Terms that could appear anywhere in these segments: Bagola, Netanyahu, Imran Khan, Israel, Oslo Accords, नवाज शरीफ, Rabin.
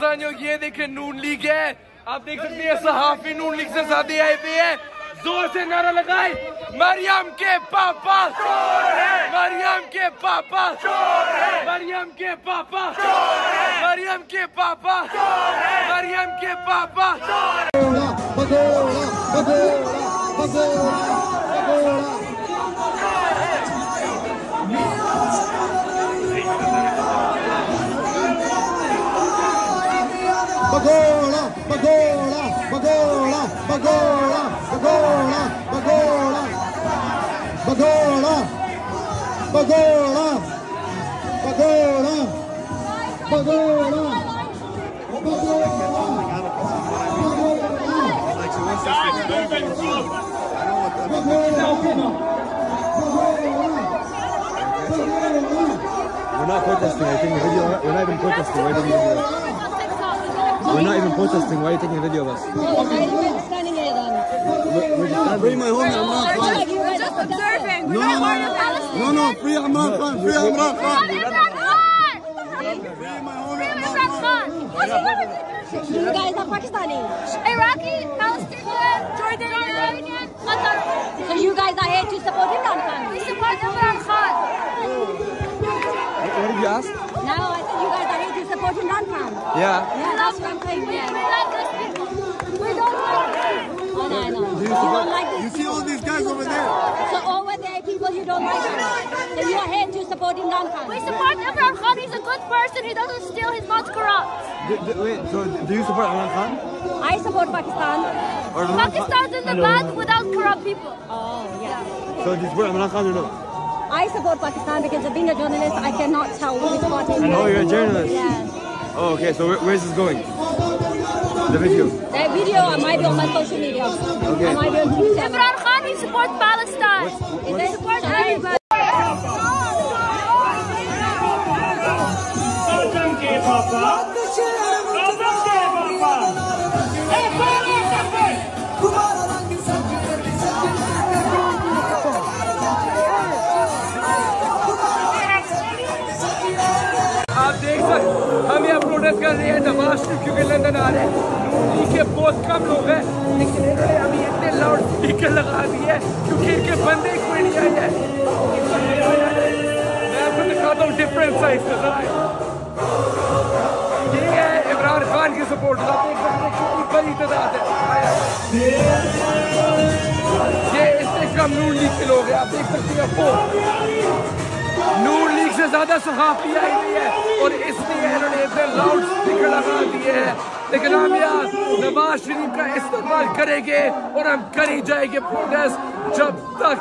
ये देखें नून लीग है, आप देख सकते हैं सहाफी नून लीग से साथी आए हुए हैं। जोर से नारा लगाए, मरियम के पापा चोर है, मरियम के पापा चोर है, मरियम के पापा चोर है, मरियम के पापा चोर है, मरियम के पापा चोर है। Bagola Bagola Bagola Bagola Bagola, Bagola, Bagola, Bagola, Bagola, Bagola, Bagola, Bagola, Bagola, Bagola, We're not protesting. I think we're not even protesting. Why do we do that? We're not even protesting. Why are you taking a video of us? We're just standing here then. We're just bring my home Imran Khan. We're just observing. We're not part of Palestine. No, no, free Imran Khan. Free Imran Khan. Free Imran Khan. Free Imran Khan. What's wrong with you? You guys are Pakistani. Iraqi, Palestinian, Jordanian, Qatar. So you guys are here to support Imran Khan. We support Imran Khan. What did you ask? No, I said you guys are here to support Imran Khan. Yeah. You don't like him. So you are here to support Imran Khan. We support Imran Khan. He's a good person. He doesn't steal. He's not corrupt. Wait, so do you support Imran Khan? I support Pakistan. Or Pakistan's in the bad without corrupt people. Oh, yeah. So do you support Imran Khan or no? I support Pakistan because of being a journalist, I cannot tell which party. And oh, you're a journalist? Yes. Oh, okay. So where is this going? The video? That video I might be on my social media. Okay. I might be on Twitter. Imran Khan, he supports Palestine. He supports everybody. हम यहाँ protest कर रहे हैं दबाश क्योंकि London आ रहे हैं। नून league के बहुत कम लोग हैं लेकिन इन्होंने अभी इतने लाउड स्पीकर लगा दिए क्योंकि इनके बंदे कोई नहीं आए हैं। मैं आपको दिखाता हूँ डिफरेंट साइड से जरा ये है इमरान खान की सपोर्ट आप देख सकते हैं कितनी बड़ी तादाद है। ये इससे कम नून लीग के लोग हैं आप देख सकते हैं वो नूर लीग से ज्यादा सहाफी आई हुई है और इसलिए इन्होंने इतने लाउड स्पीकर लगा दिए हैं लेकिन हम यहाँ नवाज शरीफ का इस्तेमाल करेंगे और हम करी जाएंगे प्रोटेस्ट जब तक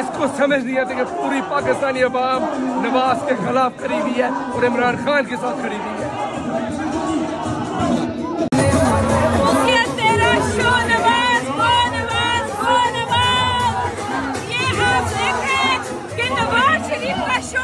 इसको समझ नहीं आती कि पूरी पाकिस्तानी अवाम नवाज के खिलाफ खड़ी हुई है और इमरान खान के साथ खड़ी हुई है।